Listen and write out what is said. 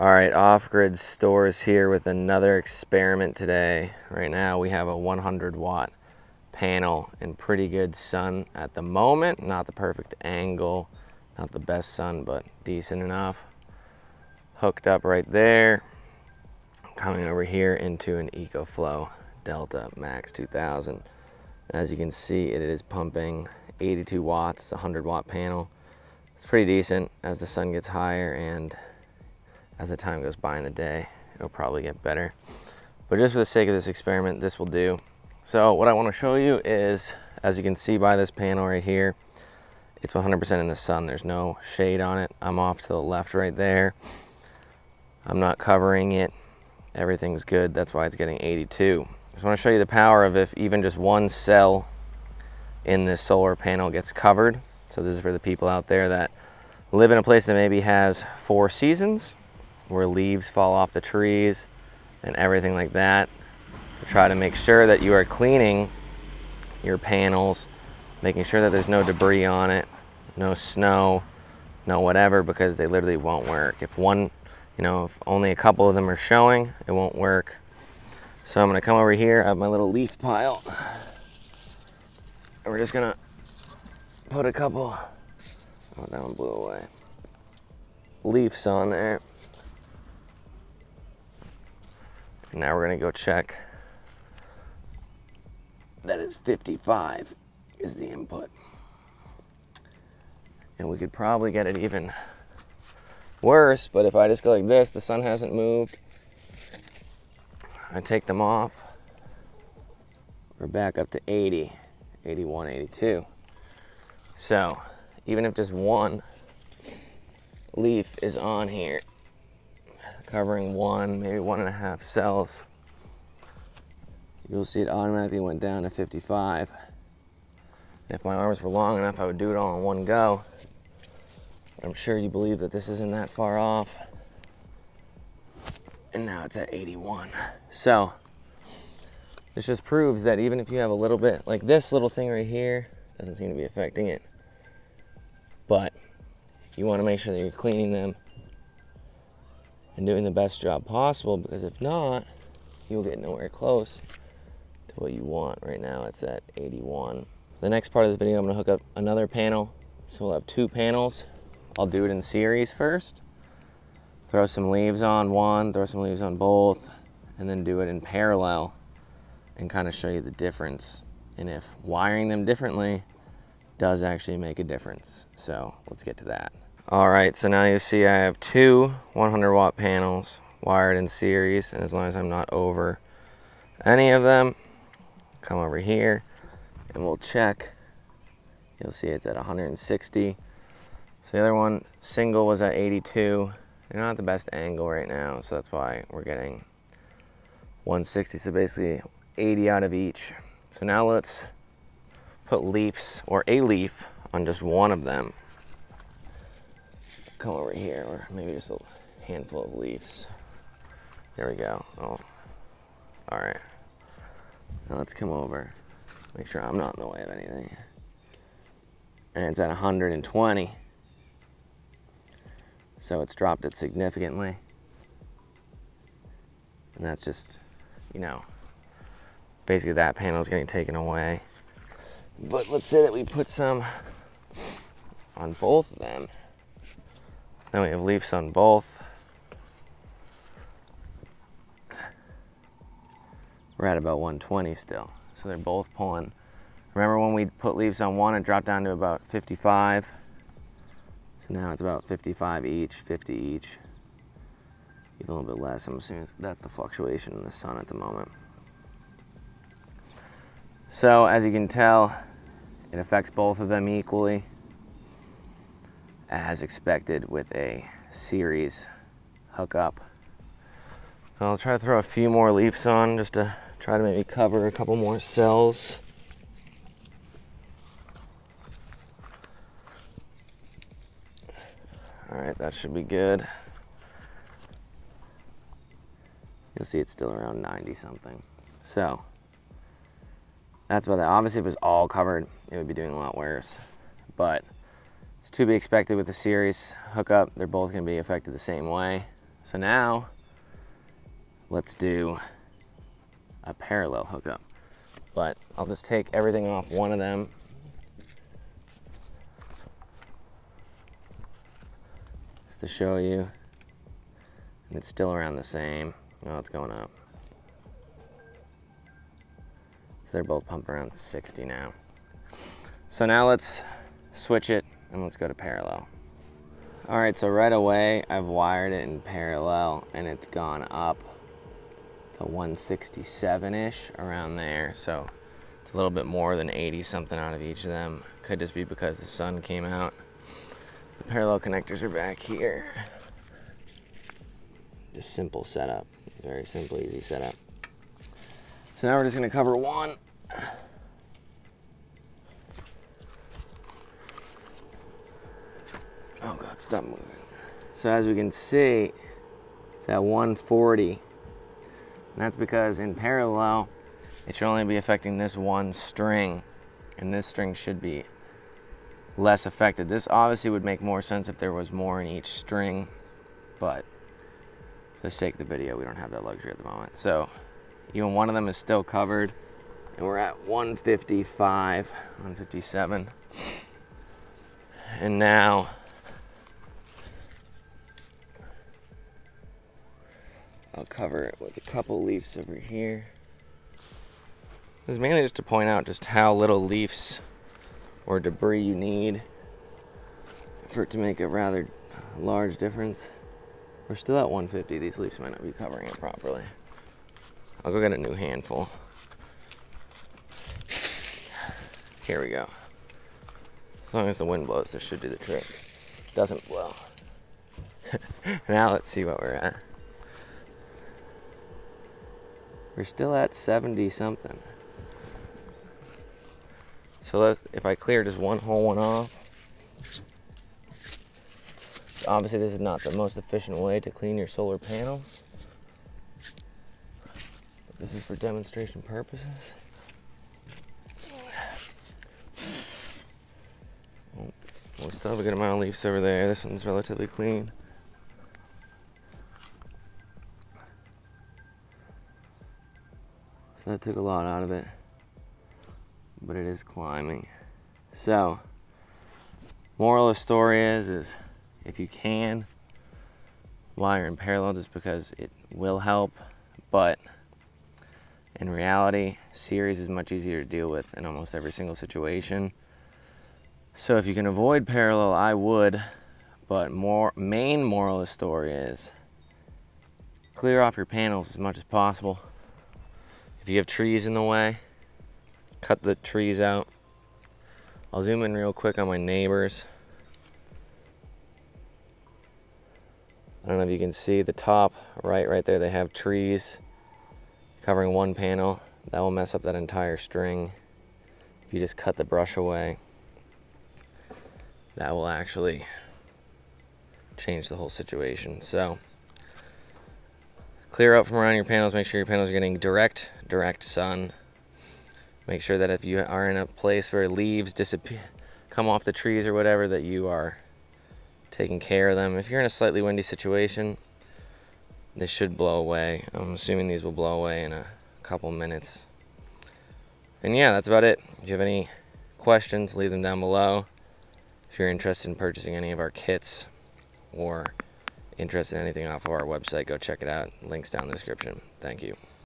All right, Off Grid Stores here with another experiment today. Right now we have a 100-watt panel in pretty good sun at the moment. Not the perfect angle, not the best sun, but decent enough. Hooked up right there. Coming over here into an EcoFlow Delta Max 2000. As you can see, it is pumping 82 watts, 100-watt panel. It's pretty decent as the sun gets higher and as the time goes by in the day, it'll probably get better. But just for the sake of this experiment, this will do. So what I want to show you is, as you can see by this panel right here, it's 100% in the sun. There's no shade on it. I'm off to the left right there. I'm not covering it. Everything's good. That's why it's getting 82. I just want to show you the power of if even just one cell in this solar panel gets covered. So this is for the people out there that live in a place that maybe has 4 seasons. Where leaves fall off the trees and everything like that. Try to make sure that you are cleaning your panels, making sure that there's no debris on it, no snow, no whatever, because they literally won't work. If one, if only a couple of them are showing, it won't work. So I'm gonna come over here, I have my little leaf pile. And we're just gonna put a couple, oh, that one blew away, leaves on there. Now we're gonna go check that is 55 is the input. And we could probably get it even worse, but if I just go like this, the sun hasn't moved. I take them off. We're back up to 80, 81, 82. So even if just one leaf is on here, covering one, maybe 1.5 cells, you'll see it automatically went down to 55. And if my arms were long enough, I would do it all in one go. I'm sure you believe that this isn't that far off. And now it's at 81. So this just proves that even if you have a little bit, like this little thing right here, doesn't seem to be affecting it. But you want to make sure that you're cleaning them and doing the best job possible, because if not, you'll get nowhere close to what you want. Right now it's at 81. The next part of this video, I'm gonna hook up another panel. So we'll have 2 panels. I'll do it in series first. Throw some leaves on one, throw some leaves on both, and then do it in parallel and kind of show you the difference. And if wiring them differently does actually make a difference. So let's get to that. All right, so now you see I have 2 100-watt panels wired in series, and as long as I'm not over any of them, come over here and we'll check. You'll see it's at 160. So the other one, single, was at 82. They're not the best angle right now, so that's why we're getting 160. So basically 80 out of each. So now let's put leaves, or a leaf, on just one of them. Come over here, or maybe just a handful of leaves. There we go. Oh, all right. Now let's come over. Make sure I'm not in the way of anything. And it's at 120. So it's dropped it significantly. And that's just, basically that panel's getting taken away. But let's say that we put some on both of them. Then we have leaves on both. We're at about 120 still. So they're both pulling. Remember when we put leaves on one, it dropped down to about 55. So now it's about 55 each, 50 each. Even a little bit less, I'm assuming that's the fluctuation in the sun at the moment. So as you can tell, it affects both of them equally, as expected with a series hookup. So I'll try to throw a few more leaves on just to try to maybe cover a couple more cells. All right, that should be good. You'll see it's still around 90 something. So that's about that. Obviously if it was all covered, it would be doing a lot worse, but it's to be expected with the series hookup. They're both going to be affected the same way. So now let's do a parallel hookup, but I'll just take everything off one of them. Just to show you, and it's still around the same. Oh, it's going up. So they're both pumping around 60 now. So now let's switch it and let's go to parallel. All right, so right away I've wired it in parallel and it's gone up to 167-ish, around there. So it's a little bit more than 80 something out of each of them. Could just be because the sun came out. The parallel connectors are back here. Just simple setup, very simple, easy setup. So now we're just gonna cover one. Oh God, stop moving. So as we can see, it's at 140. And that's because in parallel, it should only be affecting this one string, and this string should be less affected. This obviously would make more sense if there was more in each string, but for the sake of the video, we don't have that luxury at the moment. So even one of them is still covered, and we're at 155, 157. And now, I'll cover it with a couple leaves over here. This is mainly just to point out just how little leaves or debris you need for it to make a rather large difference. We're still at 150. These leaves might not be covering it properly. I'll go get a new handful. Here we go. As long as the wind blows, this should do the trick. Doesn't blow. Now let's see what we're at. We're still at 70 something. So if I clear just one whole one off, obviously this is not the most efficient way to clean your solar panels. But this is for demonstration purposes. Well, we still have a good amount of leaves over there. This one's relatively clean. So that took a lot out of it, but it is climbing. So, moral of the story is if you can, wire in parallel just because it will help, but in reality, series is much easier to deal with in almost every single situation. So if you can avoid parallel, I would, but main moral of the story is clear off your panels as much as possible. If you have trees in the way, cut the trees out. I'll zoom in real quick on my neighbors. I don't know if you can see the top right there, they have trees covering one panel. That will mess up that entire string. If you just cut the brush away, that will actually change the whole situation. So clear up from around your panels, make sure your panels are getting direct sun. Make sure that if you are in a place where leaves disappear, come off the trees or whatever, that you are taking care of them. If you're in a slightly windy situation, they should blow away. I'm assuming these will blow away in a couple minutes. And yeah, that's about it. If you have any questions, leave them down below. If you're interested in purchasing any of our kits or interested in anything off of our website, go check it out. Links down in the description. Thank you.